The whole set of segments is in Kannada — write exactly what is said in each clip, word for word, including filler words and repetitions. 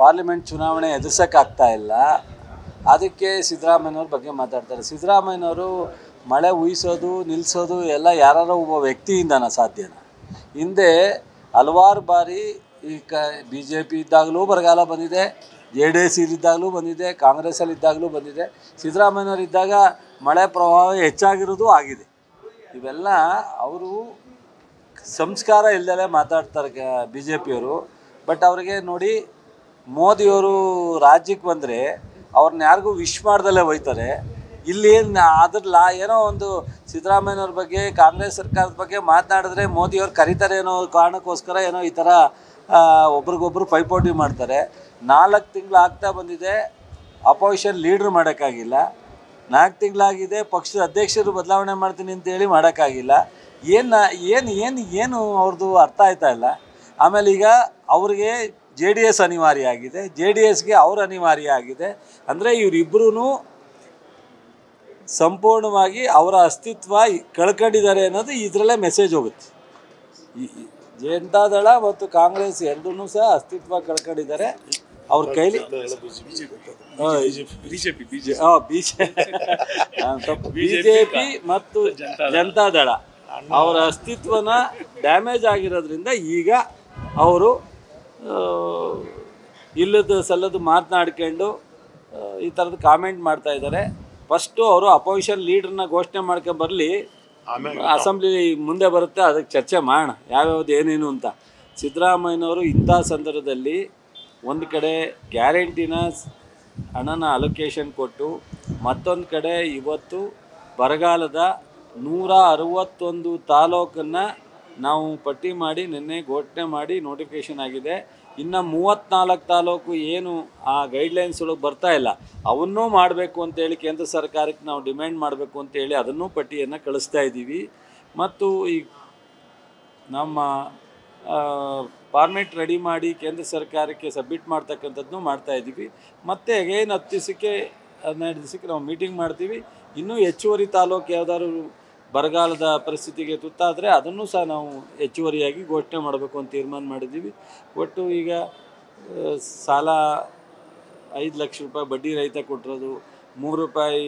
ಪಾರ್ಲಿಮೆಂಟ್ ಚುನಾವಣೆ ಎದುರಿಸೋಕ್ಕಾಗ್ತಾ ಇಲ್ಲ. ಅದಕ್ಕೆ ಸಿದ್ದರಾಮಯ್ಯನವ್ರ ಬಗ್ಗೆ ಮಾತಾಡ್ತಾರೆ. ಸಿದ್ದರಾಮಯ್ಯನವರು ಮಳೆ ಉಯಿಸೋದು ನಿಲ್ಲಿಸೋದು ಎಲ್ಲ ಯಾರೋ ಒಬ್ಬ ವ್ಯಕ್ತಿಯಿಂದನ ಸಾಧ್ಯನ? ಹಿಂದೆ ಹಲವಾರು ಬಾರಿ ಈ ಕ ಬಿ ಜೆ ಪಿ ಇದ್ದಾಗಲೂ ಬರಗಾಲ ಬಂದಿದೆ, ಜೆ ಡಿ ಎಸ್ ಇದ್ದಾಗಲೂ ಬಂದಿದೆ, ಕಾಂಗ್ರೆಸ್ಸಲ್ಲಿ ಇದ್ದಾಗಲೂ ಬಂದಿದೆ, ಸಿದ್ದರಾಮಯ್ಯನವರು ಇದ್ದಾಗ ಮಳೆ ಪ್ರಭಾವ ಹೆಚ್ಚಾಗಿರೋದು ಆಗಿದೆ. ಇವೆಲ್ಲ ಅವರು ಸಂಸ್ಕಾರ ಇಲ್ಲದೆ ಮಾತಾಡ್ತಾರೆ ಬಿ ಜೆ ಪಿಯವರು. ಬಟ್ ಅವರಿಗೆ ನೋಡಿ, ಮೋದಿಯವರು ರಾಜ್ಯಕ್ಕೆ ಬಂದರೆ ಅವ್ರನ್ನ ಯಾರಿಗೂ ವಿಶ್ ಮಾಡ್ದಲ್ಲೇ ಹೋಯ್ತಾರೆ. ಇಲ್ಲಿ ಅದ್ರಲ್ಲ ಏನೋ ಒಂದು ಸಿದ್ದರಾಮಯ್ಯನವ್ರ ಬಗ್ಗೆ ಕಾಂಗ್ರೆಸ್ ಸರ್ಕಾರದ ಬಗ್ಗೆ ಮಾತನಾಡಿದ್ರೆ ಮೋದಿಯವ್ರು ಕರೀತಾರೆ ಅನ್ನೋ ಕಾರಣಕ್ಕೋಸ್ಕರ ಏನೋ ಈ ಥರ ಒಬ್ರಿಗೊಬ್ರು ಪೈಪೋಟಿ ಮಾಡ್ತಾರೆ. ನಾಲ್ಕು ತಿಂಗಳು ಆಗ್ತಾ ಬಂದಿದೆ, ಅಪೋಸಿಷನ್ ಲೀಡ್ರ್ ಮಾಡೋಕ್ಕಾಗಿಲ್ಲ. ನಾಲ್ಕು ತಿಂಗಳಾಗಿದೆ, ಪಕ್ಷದ ಅಧ್ಯಕ್ಷರು ಬದಲಾವಣೆ ಮಾಡ್ತೀನಿ ಅಂತೇಳಿ ಮಾಡೋಕ್ಕಾಗಿಲ್ಲ. ಏನು ಏನು ಏನು ಏನು ಅವ್ರದ್ದು ಅರ್ಥ ಆಯ್ತಾ ಇಲ್ಲ. ಆಮೇಲೆ ಈಗ ಅವ್ರಿಗೆ ಜೆ ಡಿ ಎಸ್ ಅನಿವಾರ್ಯ ಆಗಿದೆ, ಜೆ ಡಿ ಎಸ್ಗೆ ಅವ್ರು ಅನಿವಾರ್ಯ ಆಗಿದೆ. ಅಂದರೆ ಇವರಿಬ್ಬರೂ ಸಂಪೂರ್ಣವಾಗಿ ಅವರ ಅಸ್ತಿತ್ವ ಕಳ್ಕೊಂಡಿದ್ದಾರೆ ಅನ್ನೋದು ಇದರಲ್ಲೇ ಮೆಸೇಜ್ ಹೋಗುತ್ತೆ. ಜನತಾ ದಳ ಮತ್ತು ಕಾಂಗ್ರೆಸ್ ಎರಡೂ ಸಹ ಅಸ್ತಿತ್ವ ಕಳ್ಕೊಂಡಿದ್ದಾರೆ ಅವ್ರ ಕೈಲಿ. ಬಿಜೆಪಿ ಮತ್ತು ಜನತಾ ದಳ ಅವರ ಅಸ್ತಿತ್ವನ ಡ್ಯಾಮೇಜ್ ಆಗಿರೋದ್ರಿಂದ ಈಗ ಅವರು ಇಲ್ಲದ ಸಲ್ಲದು ಮಾತನಾಡ್ಕೊಂಡು ಈ ಥರದ್ದು ಕಾಮೆಂಟ್ ಮಾಡ್ತಾ ಇದ್ದಾರೆ. ಫಸ್ಟು ಅವರು ಅಪೋಸಿಷನ್ ಲೀಡ್ರನ್ನ ಘೋಷಣೆ ಮಾಡ್ಕೊಂಡು ಬರಲಿ, ಅಸೆಂಬ್ಲಿ ಮುಂದೆ ಬರುತ್ತೆ, ಅದಕ್ಕೆ ಚರ್ಚೆ ಮಾಡೋಣ ಯಾವ್ಯಾವ್ದು ಏನೇನು ಅಂತ. ಸಿದ್ದರಾಮಯ್ಯನವರು ಇಂಥ ಸಂದರ್ಭದಲ್ಲಿ ಒಂದು ಕಡೆ ಗ್ಯಾರಂಟಿನ ಹಣನ ಅಲೋಕೇಶನ್ ಕೊಟ್ಟು, ಮತ್ತೊಂದು ಕಡೆ ಇವತ್ತು ಬರಗಾಲದ ನೂರ ಅರವತ್ತೊಂದು ತಾಲೂಕನ್ನು ನಾವು ಪಟ್ಟಿ ಮಾಡಿ ನಿನ್ನೆ ಘೋಷಣೆ ಮಾಡಿ ನೋಟಿಫಿಕೇಷನ್ ಆಗಿದೆ. ಇನ್ನು ಮೂವತ್ತ್ನಾಲ್ಕು ತಾಲೂಕು ಏನು ಆ ಗೈಡ್ಲೈನ್ಸ್ಗಳಿಗೆ ಬರ್ತಾ ಇಲ್ಲ, ಅವನ್ನೂ ಮಾಡಬೇಕು ಅಂತೇಳಿ ಕೇಂದ್ರ ಸರ್ಕಾರಕ್ಕೆ ನಾವು ಡಿಮ್ಯಾಂಡ್ ಮಾಡಬೇಕು ಅಂತೇಳಿ ಅದನ್ನೂ ಪಟ್ಟಿಯನ್ನು ಕಳಿಸ್ತಾ ಇದ್ದೀವಿ. ಮತ್ತು ಈ ನಮ್ಮ ಫಾರ್ಮೆಟ್ ರೆಡಿ ಮಾಡಿ ಕೇಂದ್ರ ಸರ್ಕಾರಕ್ಕೆ ಸಬ್ಮಿಟ್ ಮಾಡ್ತಕ್ಕಂಥದ್ದನ್ನು ಮಾಡ್ತಾಯಿದ್ದೀವಿ. ಮತ್ತು ಅಗೇನ್ ಹತ್ತು ದಿವಸಕ್ಕೆ ಹದಿನೈದು ದಿವಸಕ್ಕೆ ನಾವು ಮೀಟಿಂಗ್ ಮಾಡ್ತೀವಿ. ಇನ್ನೂ ಹೆಚ್ಚುವರಿ ತಾಲೂಕು ಯಾವುದಾದ್ರು ಬರಗಾಲದ ಪರಿಸ್ಥಿತಿಗೆ ತುತ್ತಾದರೆ ಅದನ್ನು ಸಹ ನಾವು ಹೆಚ್ಚುವರಿಯಾಗಿ ಘೋಷಣೆ ಮಾಡಬೇಕು ಅಂತ ತೀರ್ಮಾನ ಮಾಡಿದ್ದೀವಿ. ಒಟ್ಟು ಈಗ ಸಾಲ ಐದು ಲಕ್ಷ ರೂಪಾಯಿ ಬಡ್ಡಿ ರಹಿತ ಕೊಟ್ಟಿರೋದು, ಮೂರು ರೂಪಾಯಿ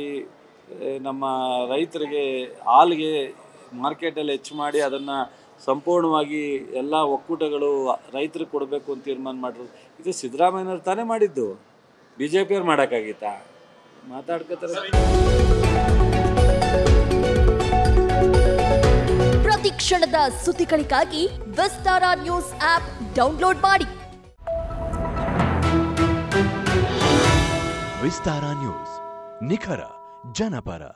ನಮ್ಮ ರೈತರಿಗೆ ಹಾಲಿಗೆ ಮಾರ್ಕೆಟಲ್ಲಿ ಹೆಚ್ಚು ಮಾಡಿ ಅದನ್ನು ಸಂಪೂರ್ಣವಾಗಿ ಎಲ್ಲ ಒಕ್ಕೂಟಗಳು ರೈತರಿಗೆ ಕೊಡಬೇಕು ಅಂತ ತೀರ್ಮಾನ ಮಾಡಿರೋದು, ಇದು ಸಿದ್ದರಾಮಯ್ಯನವ್ರು ತಾನೇ ಮಾಡಿದ್ದು, ಬಿ ಜೆ ಪಿಯವ್ರು ಮಾಡೋಕ್ಕಾಗಿತ್ತಾ? ಪ್ರತಿ ಕ್ಷಣದ ಸುದ್ದಿಗಳಿಗಾಗಿ ವಿಸ್ತಾರ ನ್ಯೂಸ್ ಆಪ್ ಡೌನ್ಲೋಡ್ ಮಾಡಿ. ವಿಸ್ತಾರ ನ್ಯೂಸ್, ನಿಖರ ಜನಪರ.